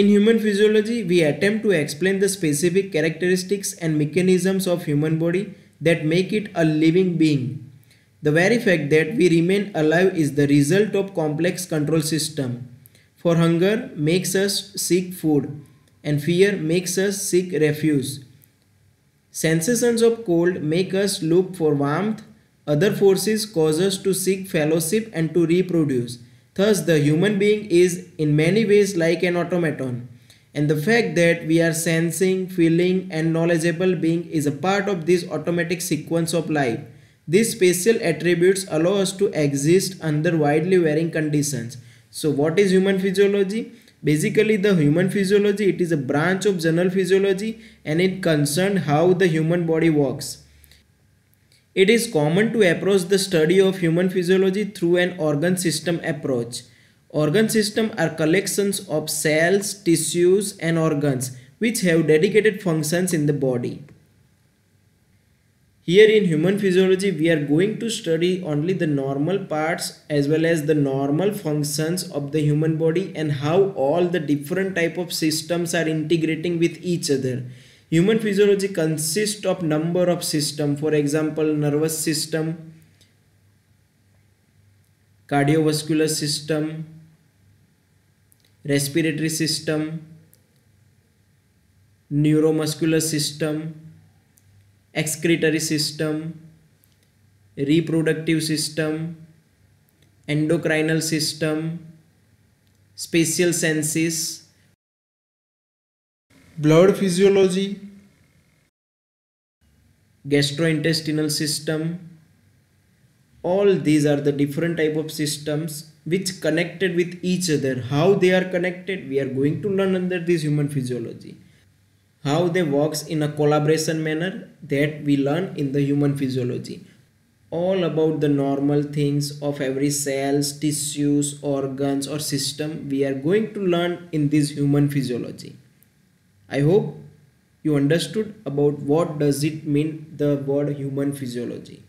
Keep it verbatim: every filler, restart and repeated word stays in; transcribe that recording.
In human physiology, we attempt to explain the specific characteristics and mechanisms of human body that make it a living being. The very fact that we remain alive is the result of complex control system. For hunger makes us seek food, and fear makes us seek refuge. Sensations of cold make us look for warmth. Other forces cause us to seek fellowship and to reproduce. Thus, the human being is in many ways like an automaton. And the fact that we are sensing, feeling, and knowledgeable being is a part of this automatic sequence of life. These spatial attributes allow us to exist under widely varying conditions. So what is human physiology? Basically, the human physiology, it is a branch of general physiology, and it concerns how the human body works. It is common to approach the study of human physiology through an organ system approach. Organ systems are collections of cells, tissues, and organs which have dedicated functions in the body. Here in human physiology, we are going to study only the normal parts as well as the normal functions of the human body and how all the different type of systems are integrating with each other. Human physiology consists of number of systems, for example, nervous system, cardiovascular system, respiratory system, neuromuscular system, excretory system, reproductive system, endocrinal system, spatial senses, blood physiology, gastrointestinal system. All these are the different type of systems which connected with each other. How they are connected, we are going to learn under this human physiology. How they works in a collaboration manner, that we learn in the human physiology. All about the normal things of every cells, tissues, organs or system we are going to learn in this human physiology. I hope you understood about what does it mean the word human physiology.